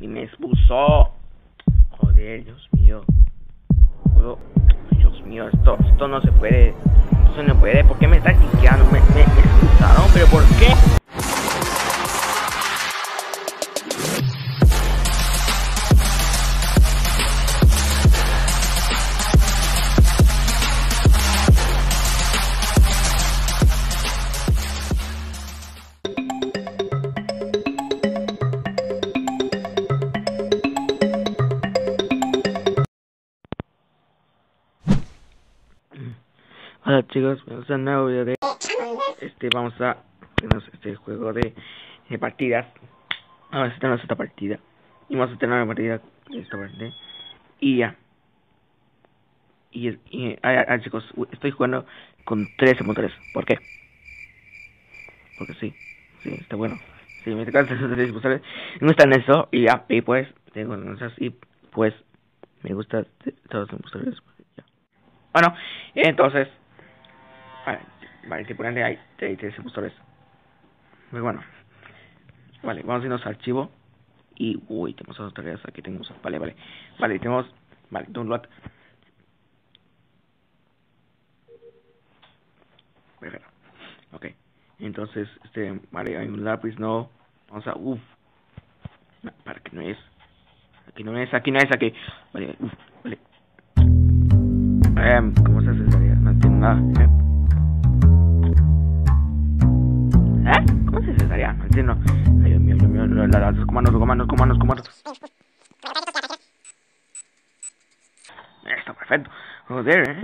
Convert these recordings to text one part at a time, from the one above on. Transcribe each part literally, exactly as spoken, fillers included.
y me expulsó. Joder, Dios mío. Bro, Dios mío, esto, esto no se puede. Esto no puede. ¿Por qué me está tiqueando? Me, me, me expulsaron, pero ¿por qué? Hola chicos, vamos a un nuevo video de este, vamos a tener este juego de, de partidas. Ahora sí tenemos esta partida y vamos a tener una partida de esta parte y ya. Y, y ah, ah, chicos, estoy jugando con trece punto tres. ¿Por qué? Porque sí, sí, está bueno. Si sí, me tocan trece punto tres, me gustan eso y ya, y pues tengo cosas y pues me gusta todos los tres. Bueno, entonces vale, vale, te ponen ahí tres impostores. Muy bueno. Vale, vamos a irnos al archivo. Y, uy, tenemos otras tareas. Aquí tenemos, vale, vale. Vale, tenemos, vale, download. Ok, entonces, este, vale, hay un lápiz, no. Vamos a, uff no, para que no es. Aquí no es, aquí no es, aquí. Vale, uff, vale. Eh, ¿cómo se hace esta tarea? No entiendo nada. ¿Eh? ¿Eh? ¿Cómo se hace esta tarea? No entiendo. Ay, Dios mío, Dios mío, los, los, los comandos, los comandos, los comandos, los comandos. Está perfecto. Joder, eh.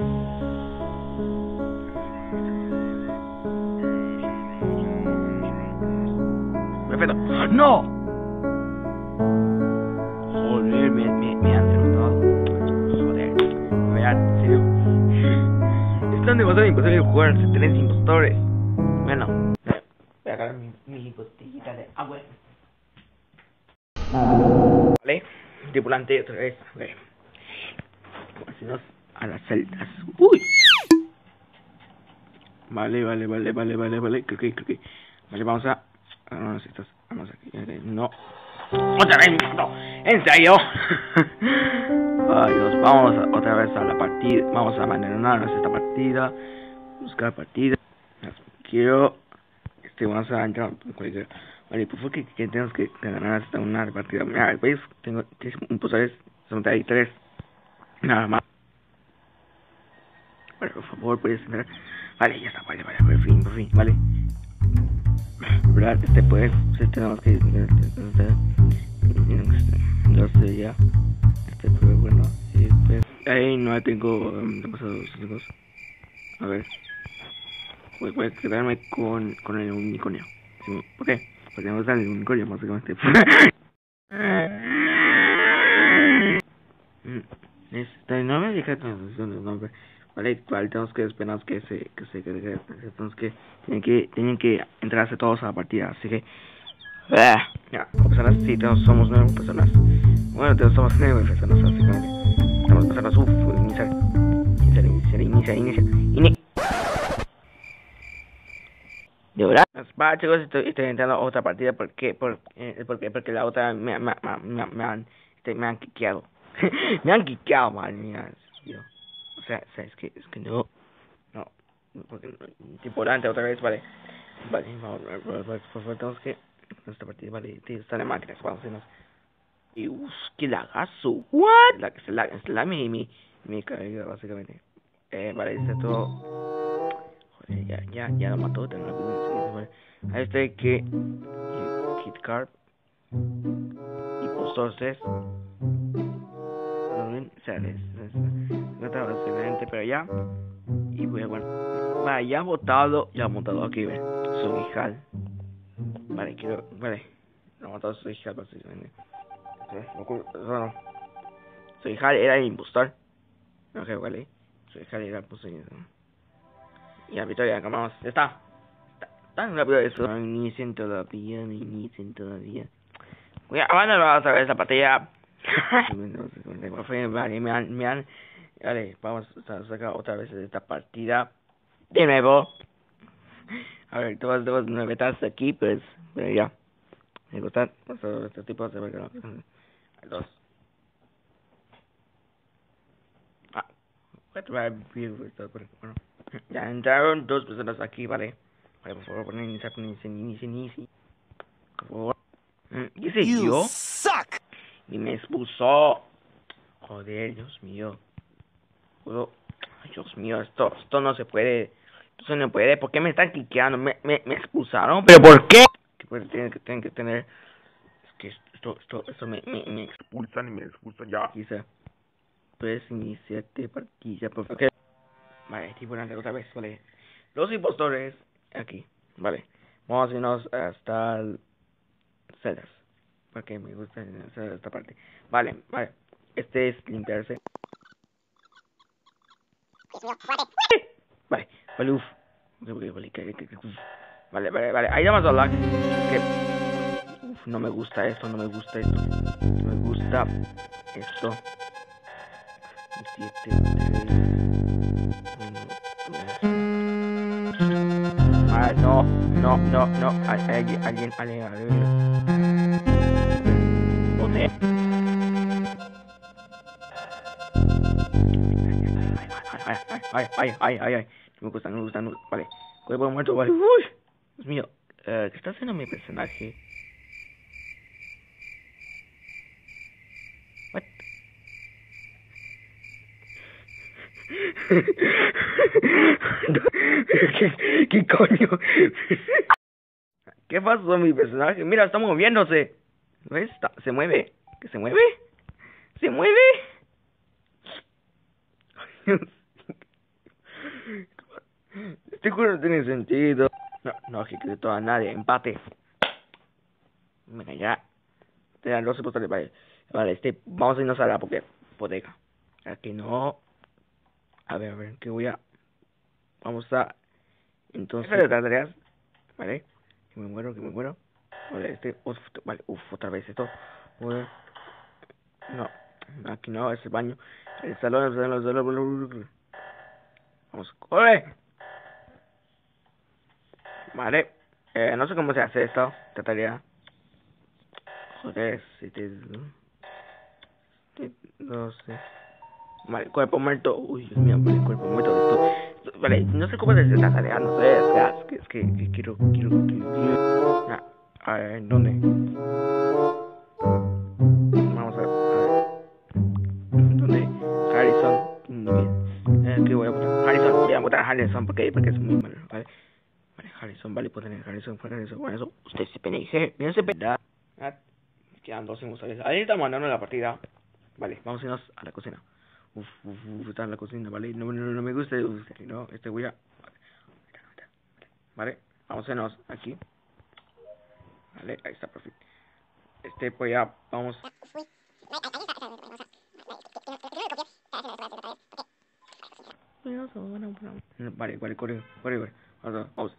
Perfecto. ¡No! Joder, me, me, me han derrotado. En serio, están demasiado imposible jugar tres impostores. Bueno, voy a agarrar mi, mi botellita de agua. Vale, tripulante otra vez. Vale, vamos a las celdas. Uy, vale, vale, vale, vale, vale, vale. Creo que, creo que, vale, vamos a. Vamos a estas. Vamos aquí. No, otra vez, no, en serio. Ay, Dios, vamos a, otra vez a la partida. Vamos a abandonarnos esta partida. Buscar partida. Quiero. Este, vamos a entrar en cualquier. Vale, por favor, que, que tenemos que ganar hasta una partida. Mira, veis, tengo tres impostores. Son tres. Nada más. Vale, por favor, puedes entrar. Vale, ya está. Vale, vale, por fin, por fin. Vale. ¿Verdad? Este, pues, este, tenemos que. No sé, ya. Pero bueno, eh, pues ahí no tengo um, demasiados amigos. A ver, voy, voy a quedarme con, con el unicornio. ¿Sí? ¿Por qué? Porque me gusta el unicornio, básicamente. Este, no me deja transición del nombre. Vale, vale, tenemos que esperar que se que se cargue. Tenemos que tienen que tienen que entrarse todos a la partida, así que ah, ya, personas, sí, todos somos nueve personas. Bueno, todos somos nueve personas, así que estamos personas, uff, iniciar, iniciar, iniciar, iniciar, iniciar, iniciar. De verdad, va chicos, estoy, estoy entrando a otra partida porque, por, eh, porque, porque la otra me, me, me, me, me han, este, me han quiqueado. Me han quiqueado, madre mía, Dios. O sea, o sea, es que, es que no, no, porque, tipo, adelante otra vez, vale, vale, vamos, por favor, tenemos que. Nuestra partida, vale, tío, sale máquinas, vamos a irnos. Y uff, que lagazo, what? La, se la, se la mi, mi, mi cabeza, básicamente. Eh, vale, está todo. Joder, ya, ya, ya lo mató tan rápido. Vale. Ahí está que. Kit Carp. Y postores. ¿Lo ven? O sea, les. No estaba excelente, pero ya. Y voy a guardar. Vale, ya ha votado, ya ha votado aquí, ven. Su hijal. Vale, quiero, vale, lo mató a su hija, básicamente. Bueno, su hija era el impostor. Ok, vale, su hija era el poseído. Y la victoria, acabamos, ya está. Tan rápido eso. No inicien todavía, no inicien todavía. Voy a abandonar otra vez la partida. Vale, me han, me han. Vale, vamos a sacar otra vez esta partida. De nuevo. A ver, todas las nueve estás aquí, pues, pero ya. Me gustan estos tipos de verga. Dos. Ah, bueno, ya entraron dos personas aquí, vale. Vale, por favor, ponen inicia, inicia, inicia, inicia. Por favor. ¿Qué sé yo? Suck. Y me expulsó. Joder, Dios mío. Joder. Ay, Dios mío, esto, esto no se puede. Esto no se puede. ¿Por qué me están cliqueando? Me, me, me expulsaron. ¿Pero por qué? Pues tienen que, tienen que tener. Es que esto, esto, esto me, me, me expulsan y me expulsan ya. Quizá. Puedes iniciarte partida, por favor. Vale, aquí voy a andar otra vez, vale. Los impostores. Aquí, vale. Vamos a irnos hasta el... celdas. Porque me gusta esta parte. Vale, vale. Este es limpiarse. Vale, vale, uff. Vale, vale, vale. Ahí vamos a hablar. Que... Uf, no me gusta esto, no me gusta esto. No me gusta esto. Ah, no, no, no, no. Alguien, alguien, alguien. ¿Dónde? Ay, ay, ay, ay, ay. No me gusta, no me gusta, no. Vale. Cuerpo muerto, vale. Uy. Dios mío. Uh, ¿Qué está haciendo mi personaje? What? ¿Qué, ¿Qué coño? ¿Qué pasó mi personaje? Mira, está moviéndose. ¿Ves? Está, se mueve. ¿Qué se mueve? ¿Se mueve? Este juego no tiene sentido. No, no ejecutó a nadie. Empate. Venga, ya. Te dan los postales. Vale, vale, este. Vamos a irnos a la porque bodega. Aquí no. A ver, a ver, que voy a. Vamos a. Entonces. ¿Qué tareas? Vale. Que me muero, que me muero. Vale, este. Uf, vale, uff, otra vez esto. Vale. No. Aquí no, es el baño. El salón, el salón, el salón. Vamos, corre. Vale. Eh, no sé cómo se hace esto. Esta tarea. Joder, si te. No sé. Vale, cuerpo muerto. Uy, Dios mío, vale, cuerpo muerto de esto. Vale, no sé cómo se hace esta tarea, no sé. O sea, es que, es que, que quiero, quiero, quiero. Ah, a ver, ¿en dónde? Harrison, porque, porque es muy malo, vale. Vale, Harrison, vale, pueden tener Harrison, fuera Harrison, bueno, eso, usted se penalice, bien se penalice. Quedan dos inmortales, ahí estamos mandando la partida. Vale, vamos a irnos a la cocina. Uf, uf, uf, está en la cocina, vale, no, no, no me gusta, uf, no, este voy a... Vale, vamos a irnos aquí. Vale, ahí está, perfecto. Este, pues ya, vamos... Vale, vale, corre, corre, corre. Vamos, vamos.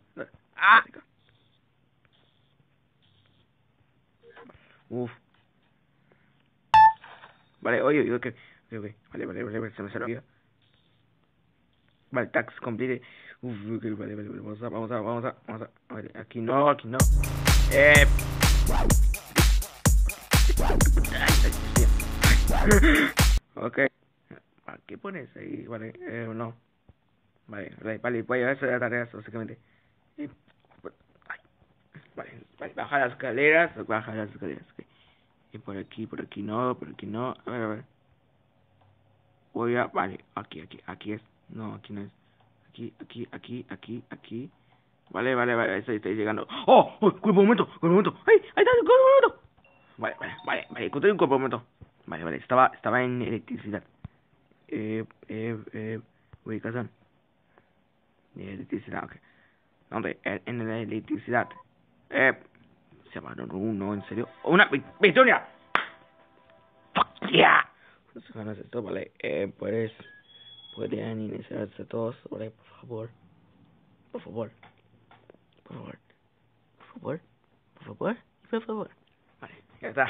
¡Ah! Uf. Vale, oye, oye, que. Vale, vale, vale, vale, se me salió. Vale, tax complete. Uf, vale, vale, vale, vamos a, vamos a, vamos a, vamos a. Vale, aquí no, aquí no. Eh. Ok. ¿Qué pones ahí? Vale, eh, no. Vale, vale, vale, voy a hacer las tareas, básicamente. Y, vale, vale, baja las escaleras, baja las escaleras. Okay. Y por aquí, por aquí no, por aquí no. A ver, a ver. Voy a, vale, aquí, aquí, aquí es. No, aquí no es. Aquí, aquí, aquí, aquí, aquí. Vale, vale, vale, estoy, estoy llegando. ¡Oh! ¡Oh! ¡Cuerpo muerto! ¡Cuerpo muerto! ¡Ay! ¡Ahí está! ¡Cuerpo muerto! Vale, vale, vale, vale, encontré un cuerpo muerto. Vale, vale, estaba, estaba en electricidad. Eh, eh, eh, ubicación. De electricidad, ok. ¿Dónde? En la electricidad. Eh, se llamaron uno, en serio. ¡Una victoria! ¡Fuck yeah! Vamos a ganar esto, vale. Eh, pues. Podrían iniciarse todos, vale, por favor. Por favor. Por favor. Por favor. Por favor. Por favor. Vale, ya está.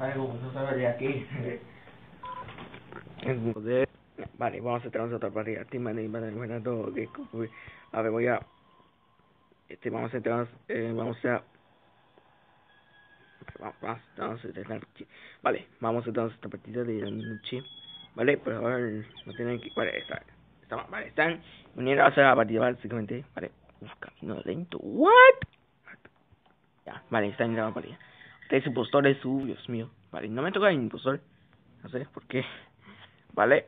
Algo, no sabes de aquí. Joder. No, vale, vamos a entrar a otra partida. A ver, voy a... Este, vamos a entrar... Eh, vamos a... Vamos, vamos a entrar... Vale, vamos a entrar a otra partida de la noche. Vale, por ahora no tienen que... Vale, está... está vale, están uniendo a la partida, básicamente. Vale. Uf, camino lento. What? Ya, vale, están en la partida. Tres impostores, uh, Dios mío. Vale, no me toca el impostor. No sé por qué. Vale.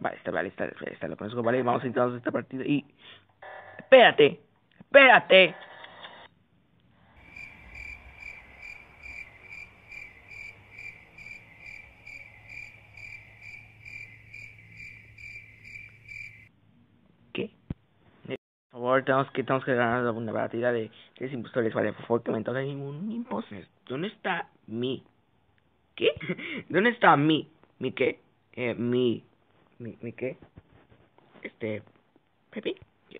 Vale, está, vale, está, está, lo conozco. Vale, vamos a entrar a esta partida y... Espérate, espérate. ¿Qué? Por favor, tenemos que, tenemos que ganar una partida de tres impostores. Vale, por favor, que me toque ningún impostor. ¿Dónde está mi? ¿Qué? ¿Dónde está mi? ¿Mi qué? Eh, mi... Mi, mi qué este Pepe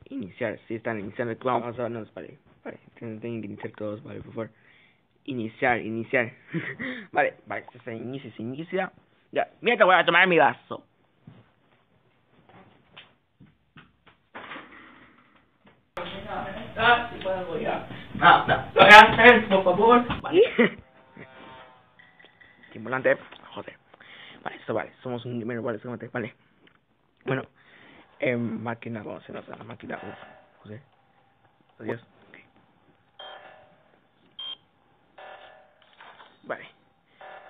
iniciar. Si están iniciando, vamos a darnos, vale, vale, tienen que iniciar todos, vale, por favor, iniciar, iniciar. Vale, vale, se inicia, se inicia ya. Mira, te voy a tomar mi vaso. Ah, si puedo apoyar. No, no, por favor, vale. Timbolante, joder. Vale, esto vale, somos un número, vale, solamente, vale. Bueno, eh, máquina, vamos a hacer la máquina, vamos a José. Adiós. Okay. Vale.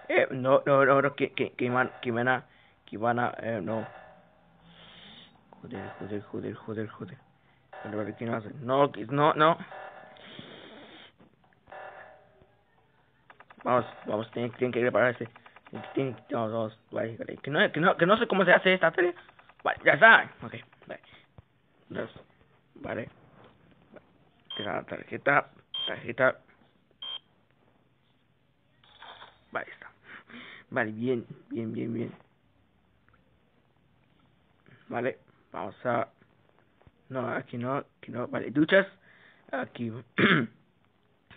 Eh, no, no, no, no, que, que, que van, que van a, que van a, eh, no. Joder, joder, joder, joder, joder. Vale, vale, ¿qué no va a hacer? No, no, no. Vamos, vamos, tienen, tienen que prepararse. No, no, vale, vale. Que no, que no, que no sé cómo se hace esta tarea. Vale, ya está. Ok, vale. Dos. Vale. Vale. Tarjeta. Tarjeta. Vale, está. Vale, bien, bien, bien, bien. Vale, vamos a... No, aquí no, aquí no. Vale, duchas. Aquí.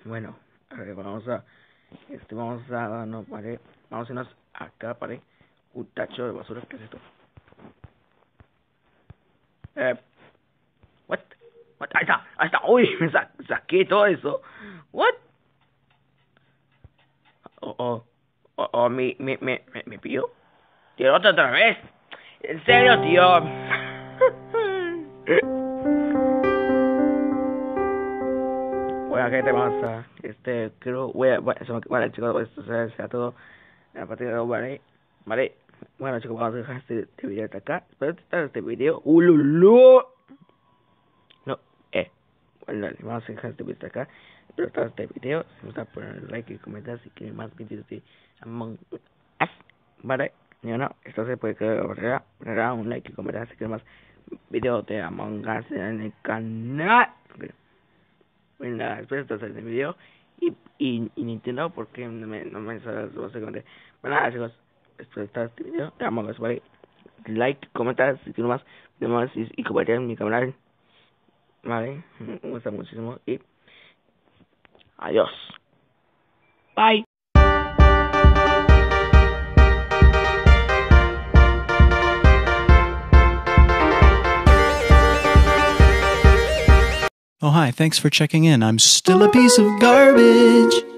Bueno, a ver, vamos a... Este, vamos a... No, vale. Vamos a irnos acá, vale. Un tacho de basura, ¿qué es esto? Eh... What? What? Ahí está, ahí está. Uy, me sa saqué todo eso. What? Oh, oh. Oh, oh, me, me, me, me, me pilló. Tío, otra, otra vez. En serio, tío. Bueno, gente, vamos a... Este, creo... Bueno, vale, chicos, esto será todo. A partir de ahora, vale, vale. Bueno, chicos, vamos a dejar este, este video hasta acá. Espero que te este video. ¡Ululú! No, eh. Bueno, dale, vamos a dejar este video hasta acá. Espero que te este video. Si gusta, poner like y comentar si quieren más vídeos de Among Us. Vale, no, no. Esto se puede quedar. Ponerá un like y comentar si quieren más vídeos de Among Us en el canal. Bueno, nada, espero que te este video. Y, y, y Nintendo, porque no me, no me sabes básicamente. Bueno, nada, chicos, espero que estar este video. Te amo, vale. Like, comentar, si quieres más, demás, y, y compartir en mi canal. Vale, me gusta muchísimo. Y adiós. Bye. Oh, hi, thanks for checking in. I'm still a piece of garbage.